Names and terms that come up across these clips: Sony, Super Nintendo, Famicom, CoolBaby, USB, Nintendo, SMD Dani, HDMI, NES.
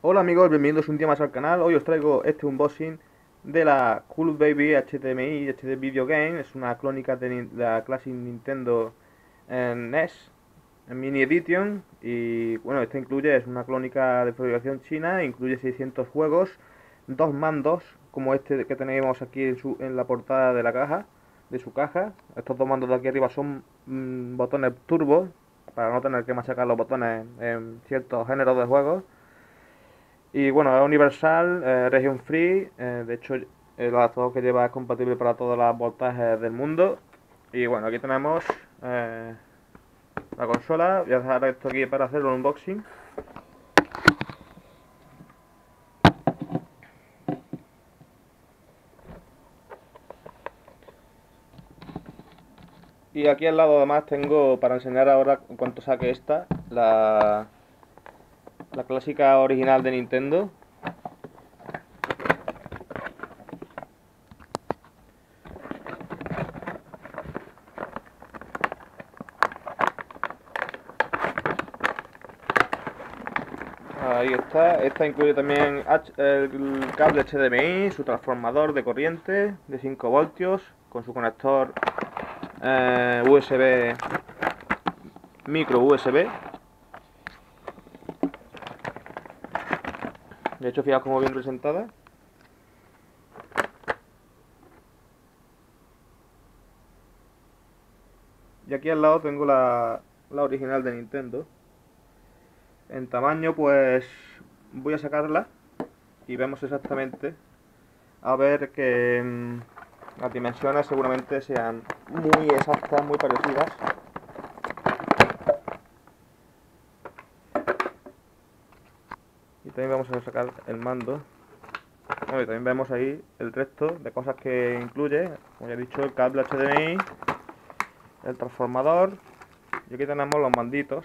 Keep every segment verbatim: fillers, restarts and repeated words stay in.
Hola amigos, bienvenidos un día más al canal. Hoy os traigo este unboxing de la CoolBaby H D M I H D Video Game. Es una crónica de la Classic Nintendo eh, N E S Mini Edition. Y bueno, esta incluye, es una crónica de fabricación china, incluye seiscientos juegos, dos mandos como este que tenemos aquí en, su, en la portada de la caja, de su caja. Estos dos mandos de aquí arriba son mmm, botones turbo, para no tener que machacar los botones en ciertos géneros de juegos. Y bueno, es universal, eh, region free, eh, de hecho el adaptador que lleva es compatible para todas las voltajes del mundo. Y bueno, aquí tenemos eh, la consola. Voy a dejar esto aquí para hacer un unboxing. Y aquí al lado además tengo, para enseñar ahora cuánto saque esta, la... la clásica original de Nintendo. Ahí está. Esta incluye también el cable H D M I, su transformador de corriente de cinco voltios con su conector eh, U S B, micro U S B. De hecho, fijaos como bien presentada. Y aquí al lado tengo la, la original de Nintendo. En tamaño, pues voy a sacarla y vemos exactamente. A ver, que mmm, las dimensiones seguramente sean muy exactas, muy parecidas. También vamos a sacar el mando. Bueno, y también vemos ahí el resto de cosas que incluye, como ya he dicho, el cable H D M I, el transformador, y aquí tenemos los manditos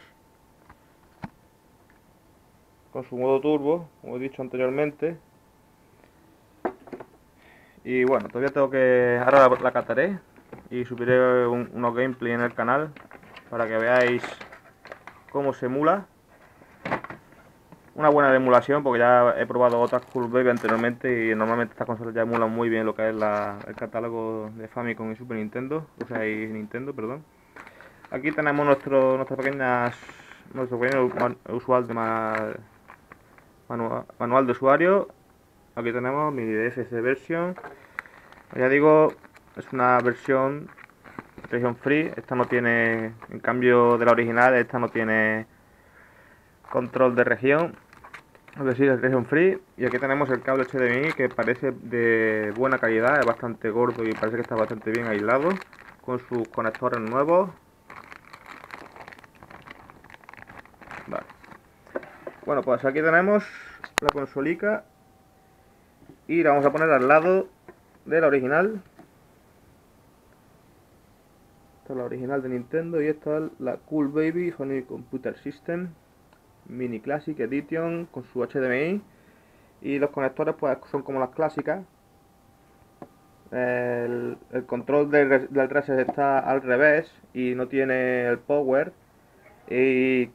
con su modo turbo, como he dicho anteriormente. Y bueno, todavía tengo que... ahora la cataré y subiré un, unos gameplay en el canal para que veáis cómo se emula. Una buena emulación, porque ya he probado otras CoolBaby anteriormente y normalmente estas consolas ya emulan muy bien lo que es la, el catálogo de Famicom y Super Nintendo, o sea, y Nintendo, perdón. Aquí tenemos nuestro, nuestras pequeñas, nuestro pequeño usual de ma, manual, manual de usuario. Aquí tenemos mi D S C version. Ya digo, es una versión region free. Esta no tiene, en cambio de la original, esta no tiene control de región, es decir, el region free. Y aquí tenemos el cable H D M I, que parece de buena calidad, es bastante gordo y parece que está bastante bien aislado, con sus conectores nuevos. Vale. Bueno, pues aquí tenemos la consolica y la vamos a poner al lado de la original. Esta es la original de Nintendo y esta es la CoolBaby Sony Computer System Mini Classic Edition con su H D M I, y los conectores pues son como las clásicas. El, el control del, del tres está al revés y no tiene el power, y